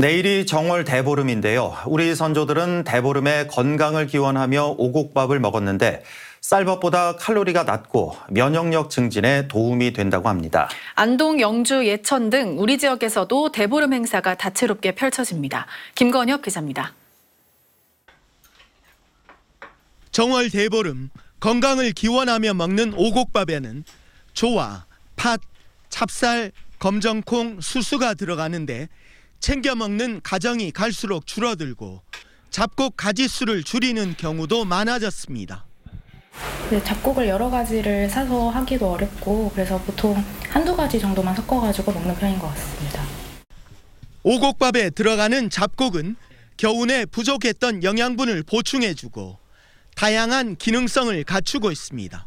내일이 정월 대보름인데요. 우리 선조들은 대보름에 건강을 기원하며 오곡밥을 먹었는데 쌀밥보다 칼로리가 낮고 면역력 증진에 도움이 된다고 합니다. 안동, 영주, 예천 등 우리 지역에서도 대보름 행사가 다채롭게 펼쳐집니다. 김건엽 기자입니다. 정월 대보름, 건강을 기원하며 먹는 오곡밥에는 조와 팥, 찹쌀, 검정콩, 수수가 들어가는데 챙겨 먹는 가정이 갈수록 줄어들고 잡곡 가지수를 줄이는 경우도 많아졌습니다. 잡곡을 여러 가지를 사서 하기도 어렵고 그래서 보통 한두 가지 정도만 섞어가지고 먹는 편인 것 같습니다. 오곡밥에 들어가는 잡곡은 겨우내 부족했던 영양분을 보충해주고 다양한 기능성을 갖추고 있습니다.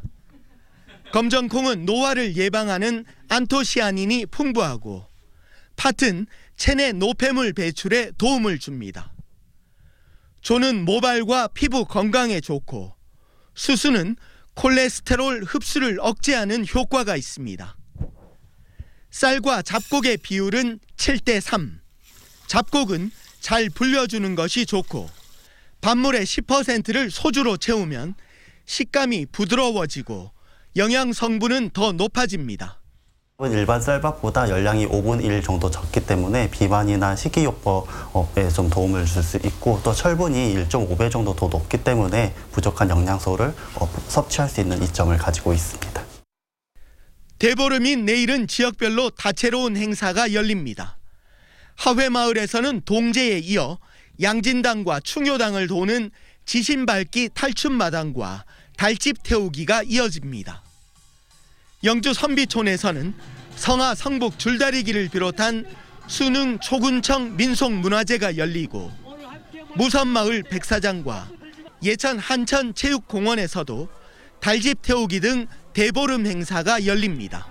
검정콩은 노화를 예방하는 안토시아닌이 풍부하고 팥은 체내 노폐물 배출에 도움을 줍니다. 조는 모발과 피부 건강에 좋고 수수는 콜레스테롤 흡수를 억제하는 효과가 있습니다. 쌀과 잡곡의 비율은 7:3. 잡곡은 잘 불려주는 것이 좋고 밥물의 10%를 소주로 채우면 식감이 부드러워지고 영양 성분은 더 높아집니다. 일반 쌀밥보다 열량이 5분의 1 정도 적기 때문에 비만이나 식이요법에 좀 도움을 줄 수 있고 또 철분이 1.5배 정도 더 높기 때문에 부족한 영양소를 섭취할 수 있는 이점을 가지고 있습니다. 대보름인 내일은 지역별로 다채로운 행사가 열립니다. 하회마을에서는 동제에 이어 양진당과 충효당을 도는 지신밟기 탈춤마당과 달집 태우기가 이어집니다. 영주 선비촌에서는 성하 성북 줄다리기를 비롯한 순흥초군청 민속문화제가 열리고 무섬마을 백사장과 예천 한천체육공원에서도 달집 태우기 등 대보름 행사가 열립니다.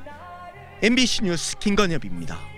MBC 뉴스 김건엽입니다.